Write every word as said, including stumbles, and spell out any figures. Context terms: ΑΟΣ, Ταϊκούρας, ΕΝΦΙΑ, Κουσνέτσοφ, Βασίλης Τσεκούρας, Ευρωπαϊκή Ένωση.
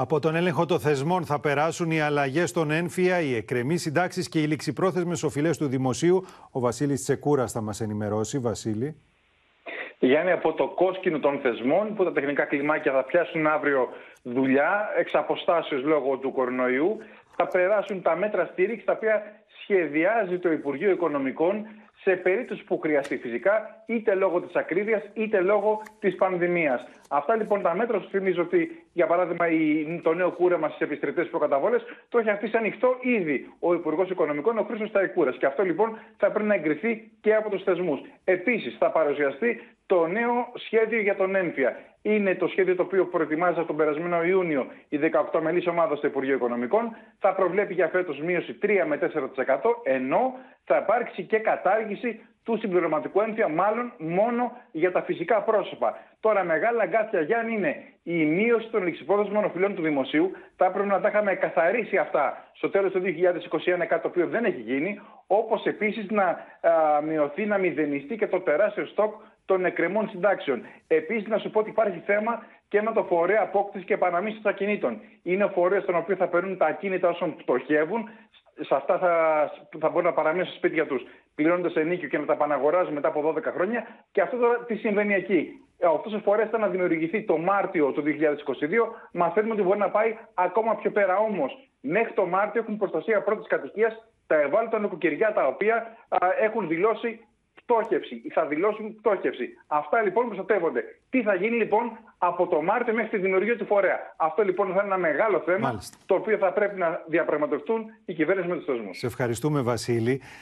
Από τον έλεγχο των θεσμών θα περάσουν οι αλλαγές στον ΕΝΦΙΑ, οι εκκρεμείς συντάξεις και οι ληξιπρόθεσμες οφειλές του δημοσίου. Ο Βασίλης Τσεκούρας θα μας ενημερώσει. Βασίλη. Γιάννη, από το κόσκινο των θεσμών που τα τεχνικά κλιμάκια θα πιάσουν αύριο δουλειά, εξ αποστάσεως λόγω του κορονοϊού, θα περάσουν τα μέτρα στήριξη τα οποία σχεδιάζει το Υπουργείο Οικονομικών σε περίπτωση που χρειαστεί φυσικά, είτε λόγω της ακρίβειας είτε λόγω της πανδημίας. Αυτά λοιπόν τα μέτρα, σου θυμίζω ότι για παράδειγμα το νέο κούρεμα στις επιστρεπτές προκαταβόλες το έχει αφήσει ανοιχτό ήδη ο Υπουργός Οικονομικών, ο Χρήστος Ταϊκούρας. Και αυτό λοιπόν θα πρέπει να εγκριθεί και από τους θεσμούς. Επίσης θα παρουσιαστεί το νέο σχέδιο για τον ΕΝΦΙΑ. Είναι το σχέδιο το οποίο προετοιμάζεται τον περασμένο Ιούνιο η δεκαοκτώ μελής ομάδα στο Υπουργείο Οικονομικών. Θα προβλέπει για φέτος μείωση τρία με τέσσερα τοις εκατό, ενώ θα υπάρξει και κατάργηση του συμπληρωματικού ΕΝΦΙΑ, μάλλον μόνο για τα φυσικά πρόσωπα. Τώρα, μεγάλα αγκάθια, Γιάννη, είναι η μείωση των ληξιπρόθεσμων οφειλών του δημοσίου. Θα έπρεπε να τα είχαμε καθαρίσει αυτά στο τέλος του δύο χιλιάδες είκοσι ένα, κάτι το οποίο δεν έχει γίνει. Όπως επίσης να α, μειωθεί, να μηδενιστεί και το τεράστιο στόκ των εκκρεμών συντάξεων. Επίσης, να σου πω ότι υπάρχει θέμα και με το φορέα απόκτηση και επαναμίσθηση των ακινήτων. Είναι ο φορέας στον οποίο θα παίρνουν τα ακίνητα όσων πτωχεύουν. Σε αυτά θα, θα μπορούν να παραμείνουν στα σπίτια τους πληρώνοντας ενίκιο και να τα επαναγοράζουν μετά από δώδεκα χρόνια. Και αυτό τώρα τι συμβαίνει εκεί. Αυτός ο φορέας ήταν να δημιουργηθεί το Μάρτιο του δύο χιλιάδες είκοσι δύο. Μαθαίνουμε ότι μπορεί να πάει ακόμα πιο πέρα. Όμως, μέχρι το Μάρτιο έχουν προστασία πρώτης κατοικίας τα ευάλωτα νοικοκυριά τα οποία α, έχουν δηλώσει πτώχευση ή θα δηλώσουν πτώχευση. Αυτά λοιπόν προστατεύονται. Τι θα γίνει λοιπόν από το Μάρτιο μέχρι τη δημιουργία του φορέα. Αυτό λοιπόν θα είναι ένα μεγάλο θέμα, μάλιστα, το οποίο θα πρέπει να διαπραγματευτούν η κυβέρνηση με τους θεσμούς. Σε ευχαριστούμε, Βασίλη.